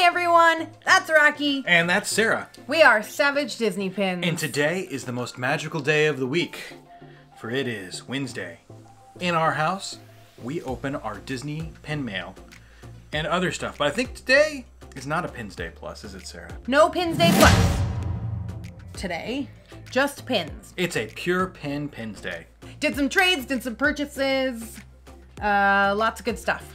Hey everyone, that's Rocky. And that's Sarah. We are Savage Disney Pins. And today is the most magical day of the week, for it is Wednesday. In our house, we open our Disney pin mail and other stuff. But I think today is not a Pins Day Plus, is it, Sarah? No Pins Day Plus. Today, just pins. It's a pure Pins Day. Did some trades, did some purchases, lots of good stuff.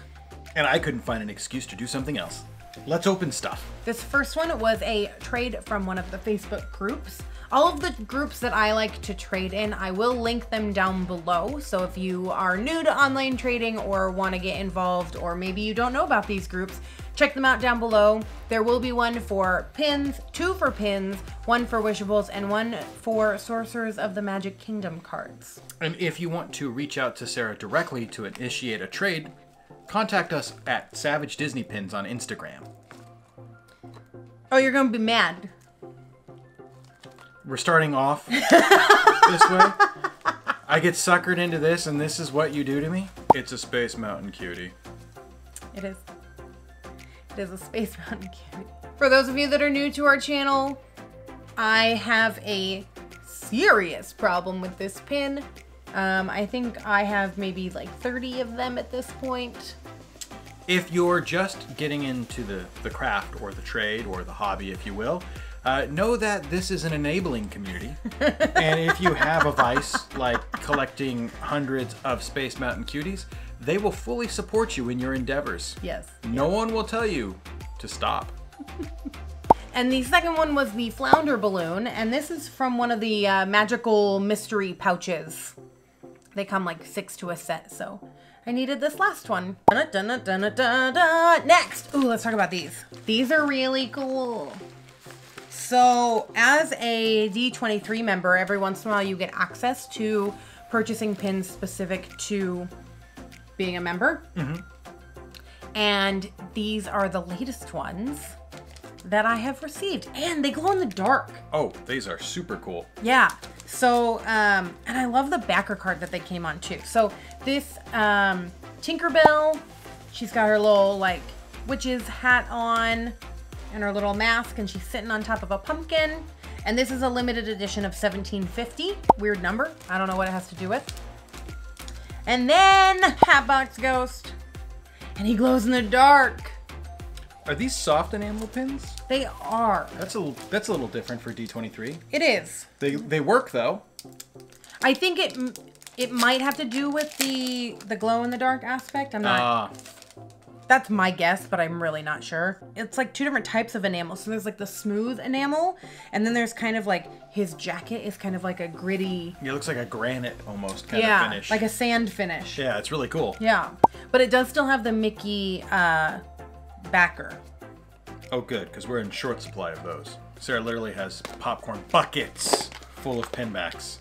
And I couldn't find an excuse to do something else. Let's open stuff. This first one was a trade from one of the Facebook groups. All of the groups that I like to trade in, I will link them down below. So if you are new to online trading or want to get involved, or maybe you don't know about these groups, check them out down below. There will be one for pins, two for pins, one for Wishables, and one for Sorcerers of the Magic Kingdom cards. And if you want to reach out to Sarah directly to initiate a trade, contact us at Savage Disney Pins on Instagram. Oh, you're gonna be mad. We're starting off this way. I get suckered into this, and this is what you do to me? It's a Space Mountain Cutie. It is. It is a Space Mountain Cutie. For those of you that are new to our channel, I have a serious problem with this pin. I think I have maybe like 30 of them at this point. If you're just getting into the craft or the trade or the hobby, if you will, know that this is an enabling community. And if you have a vice like collecting hundreds of Space Mountain Cuties, they will fully support you in your endeavors. Yes. No one will tell you to stop. And the second one was the Flounder balloon. And this is from one of the magical mystery pouches. They come like 6 to a set, so I needed this last one. Next! Ooh, let's talk about these. These are really cool. So as a D23 member, every once in a while you get access to purchasing pins specific to being a member. Mm-hmm. And these are the latest ones that I have received, and they glow in the dark. Oh, these are super cool. Yeah. So, and I love the backer card that they came on too. So this Tinkerbell, she's got her little like witch's hat on and her little mask, and she's sitting on top of a pumpkin. And this is a limited edition of 1750. Weird number. I don't know what it has to do with. And then Hatbox Ghost, and he glows in the dark. Are these soft enamel pins? They are. That's a little different for D23. It is. They work though. I think it might have to do with the glow in the dark aspect. I'm not. That's my guess, but I'm really not sure. It's like two different types of enamel. So there's like the smooth enamel, and then there's kind of like his jacket is kind of like a gritty. It looks like a granite almost kind of finish. Like a sand finish. Yeah, it's really cool. Yeah, but it does still have the Mickey backer. Oh good, because we're in short supply of those. Sarah literally has popcorn buckets full of pin backs.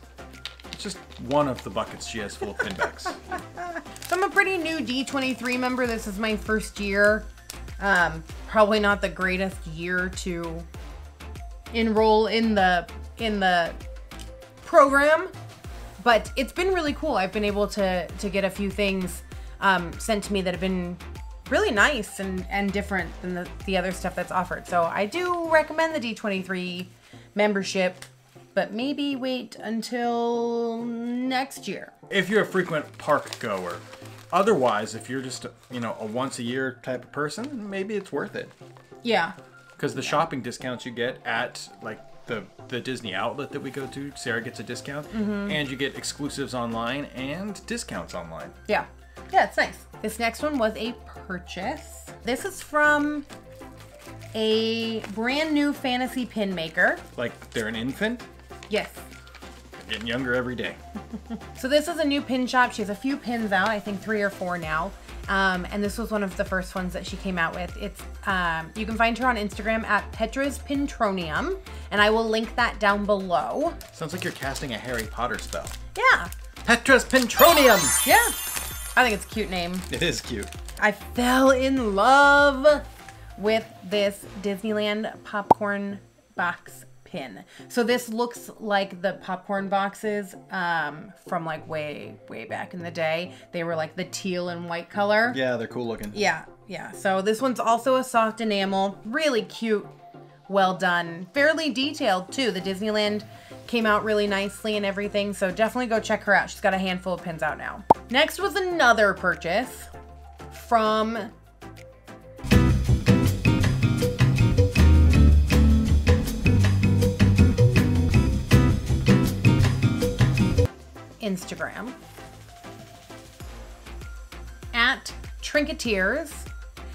It's just one of the buckets she has full of pin backs. So I'm a pretty new D23 member. This is my first year. Probably not the greatest year to enroll in the program, but it's been really cool. I've been able to get a few things sent to me that have been really nice and different than the other stuff that's offered. So I do recommend the D23 membership, but maybe wait until next year. If you're a frequent park goer. Otherwise, if you're just, you know, a once a year type of person, maybe it's worth it. Yeah. Because the shopping discounts you get at like the Disney outlet that we go to, Sarah gets a discount, and you get exclusives online and discounts online. Yeah. Yeah, it's nice. This next one was a purchase. This is from a brand new fantasy pin maker. Like they're an infant? Yes. They're getting younger every day. So this is a new pin shop. She has a few pins out, I think 3 or 4 now. And this was one of the first ones that she came out with. It's you can find her on Instagram at Petra's Pintorium, and I will link that down below. Sounds like you're casting a Harry Potter spell. Yeah. Petra's Pintorium. Yeah. I think it's a cute name. It is cute. I fell in love with this Disneyland popcorn box pin. So this looks like the popcorn boxes from like way back in the day. They were like the teal and white color. Yeah, they're cool looking. Yeah, Yeah, so this one's also a soft enamel. Really cute. Well done. Fairly detailed, too. The Disneyland came out really nicely and everything, so definitely go check her out. She's got a handful of pins out now. Next was another purchase from... Instagram. At Trinketeers.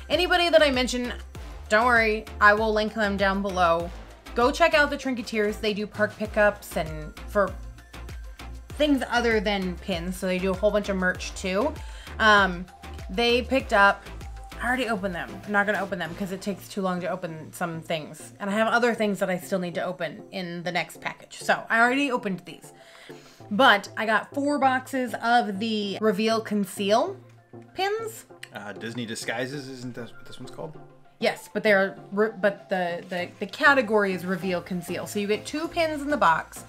Anybody that I mention, don't worry, I will link them down below. Go check out the Trinketeers. They do park pickups and for things other than pins. So they do a whole bunch of merch too. They picked up, I already opened them. I'm not gonna open them because it takes too long to open some things. And I have other things that I still need to open in the next package. So I already opened these. But I got 4 boxes of the Reveal Conceal pins. Disney Disguises, isn't that what this one's called? Yes, but they're but the category is Reveal Conceal. So you get 2 pins in the box.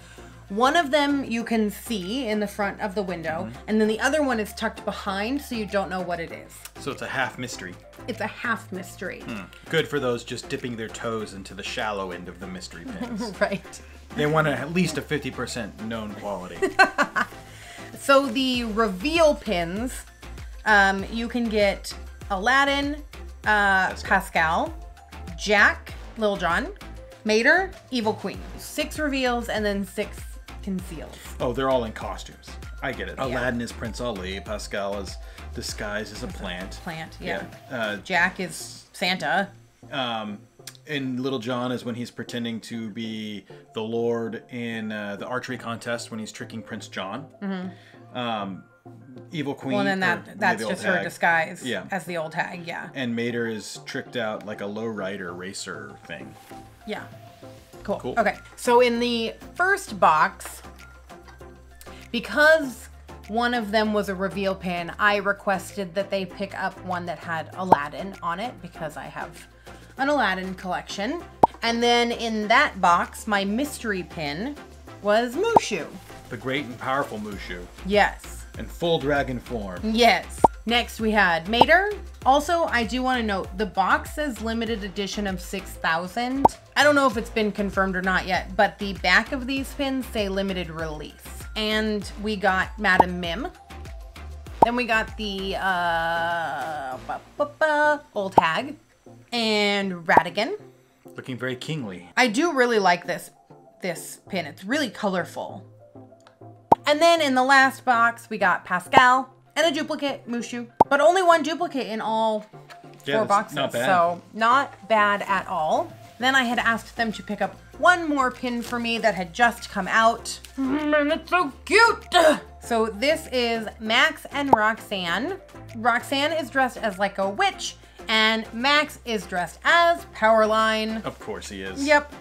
One of them you can see in the front of the window, and then the other one is tucked behind, so you don't know what it is. So it's a half mystery. It's a half mystery. Good for those just dipping their toes into the shallow end of the mystery pins. Right. They want at least a 50% known quality. So the Reveal pins, you can get Aladdin, Pascal, Jack, Lil Jon, Mater, Evil Queen. 6 reveals and then 6 conceals. Oh, they're all in costumes. I get it. Yeah. Aladdin is Prince Ali. Pascal is disguised as a plant. Plant, yeah. Jack is Santa. And Little John is when he's pretending to be the Lord in the archery contest when he's tricking Prince John. Evil Queen. Well, and then that's just her disguise as the old hag, And Mater is tricked out like a lowrider racer thing. Yeah. Cool. Okay, so in the first box, because one of them was a reveal pin, I requested that they pick up one that had Aladdin on it because I have an Aladdin collection. And then in that box, my mystery pin was Mushu. The great and powerful Mushu. Yes. In full dragon form. Yes. Next we had Mater. Also, I do want to note, the box says limited edition of 6,000. I don't know if it's been confirmed or not yet, but the back of these pins say limited release. And we got Madam Mim. Then we got the old hag. And Ratigan. Looking very kingly. I do really like this pin. It's really colorful. And then in the last box, we got Pascal and a duplicate Mushu. But only one duplicate in all 4 boxes. Not bad. So not bad at all. Then I had asked them to pick up one more pin for me that had just come out. And it's so cute. So this is Max and Roxanne. Roxanne is dressed as like a witch. And Max is dressed as Powerline. Of course he is. Yep.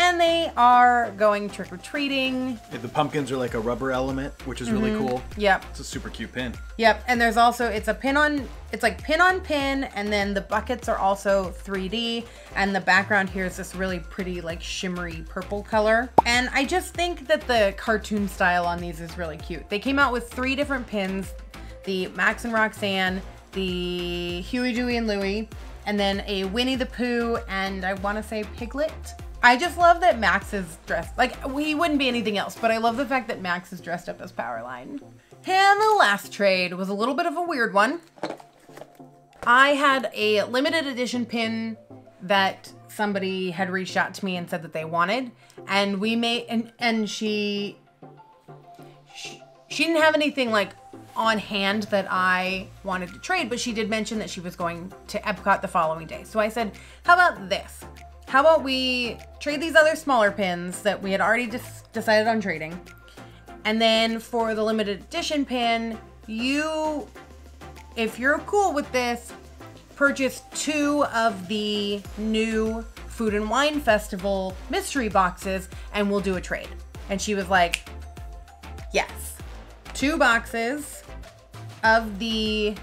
And they are going trick-or-treating. Yeah, the pumpkins are like a rubber element, which is really cool. Yep. It's a super cute pin. Yep. And there's also, it's a pin on, it's like pin on pin. And then the buckets are also 3D. And the background here is this really pretty like shimmery purple color. And I just think that the cartoon style on these is really cute. They came out with 3 different pins. The Max and Roxanne, the Huey, Dewey, and Louie, and then a Winnie the Pooh, and I want to say Piglet. I just love that Max is dressed, like he wouldn't be anything else, but I love the fact that Max is dressed up as Powerline. And the last trade was a little bit of a weird one. I had a limited edition pin that somebody had reached out to me and said that they wanted, and we made, and she didn't have anything like on hand that I wanted to trade, but she did mention that she was going to Epcot the following day. So I said, how about this? How about we trade these other smaller pins that we had already decided on trading? And then for the limited edition pin, you, if you're cool with this, purchase 2 of the new Food and Wine Festival mystery boxes and we'll do a trade. And she was like, yes. 2 boxes of the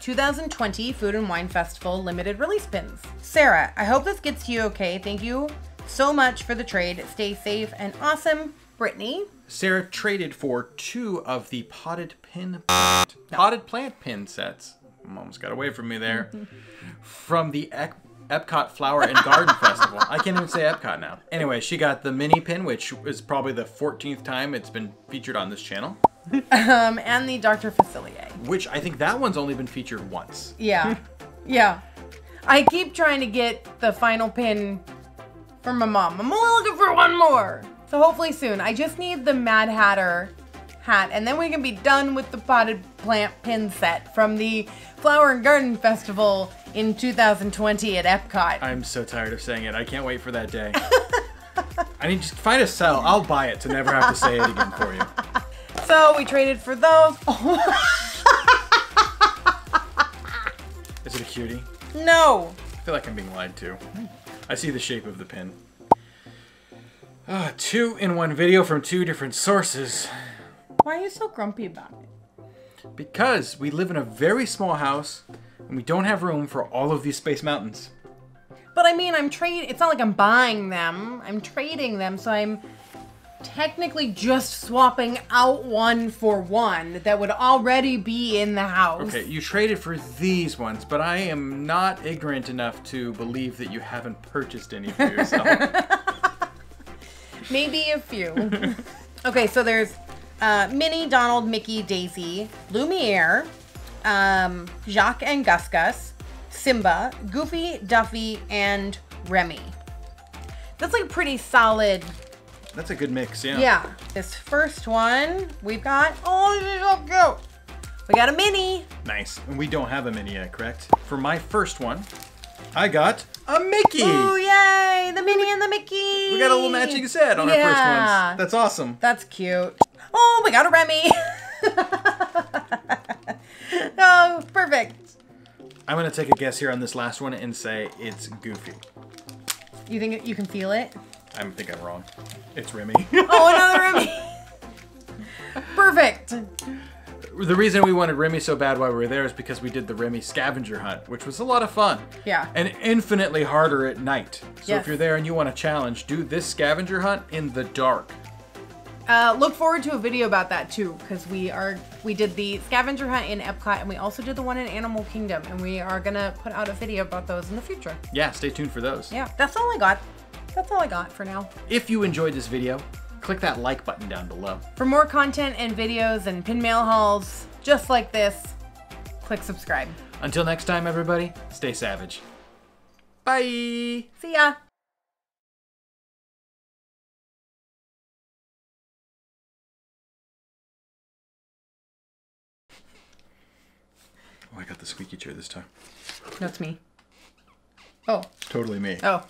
2020 Food and Wine Festival limited release pins. Sarah, I hope this gets you okay. Thank you so much for the trade. Stay safe and awesome. Brittany. Sarah traded for 2 of the potted plant pin sets. almost got away from me there. From the Epcot Flower and Garden Festival. I can't even say Epcot now. Anyway, she got the Minnie pin, which is probably the 14th time it's been featured on this channel. And the Dr. Facilier. Which I think that one's only been featured once. Yeah. Yeah. I keep trying to get the final pin from my mom. I'm only looking for one more. So hopefully soon. I just need the Mad Hatter hat, and then we can be done with the potted plant pin set from the Flower and Garden Festival in 2020 at Epcot. I'm so tired of saying it. I can't wait for that day. I need to find a sell. I'll buy it to never have to say it again for you. So we traded for those. Is it a cutie? No. I feel like I'm being lied to. I see the shape of the pin. Two in one video from two different sources. Why are you so grumpy about it? Because we live in a very small house and we don't have room for all of these Space Mountains. But I mean, it's not like I'm buying them. I'm trading them, so I'm technically just swapping out one for one that would already be in the house. Okay, you traded for these ones, but I am not ignorant enough to believe that you haven't purchased any for yourself. Maybe a few. Okay, so there's Minnie, Donald, Mickey, Daisy, Lumiere, Jacques and Gus Gus, Simba, Goofy, Duffy, and Remy. That's like a pretty solid... That's a good mix, yeah. Yeah. This first one, we've got... Oh, she's so cute! We got a Minnie! Nice. And we don't have a Minnie yet, correct? For my first one, I got a Mickey! Ooh, yay! The Minnie and the Mickey! We got a little matching set on our first ones. That's awesome. That's cute. Oh, we got a Remy! Oh, perfect. I'm going to take a guess here on this last one and say it's Goofy. You think you can feel it? I think I'm wrong. It's Remy. Oh, another Remy! Perfect! The reason we wanted Remy so bad while we were there is because we did the Remy scavenger hunt, which was a lot of fun. Yeah. And infinitely harder at night. So yes. If you're there and you want a challenge, do this scavenger hunt in the dark. Look forward to a video about that too, because we did the scavenger hunt in Epcot and we also did the one in Animal Kingdom, and we are gonna put out a video about those in the future. Yeah, stay tuned for those. Yeah, that's all I got. That's all I got for now. If you enjoyed this video, click that like button down below. For more content and videos and pin mail hauls just like this, click subscribe. Until next time, everybody, stay savage. Bye. See ya. Oh, I got the squeaky chair this time. That's me. Oh. Totally me. Oh.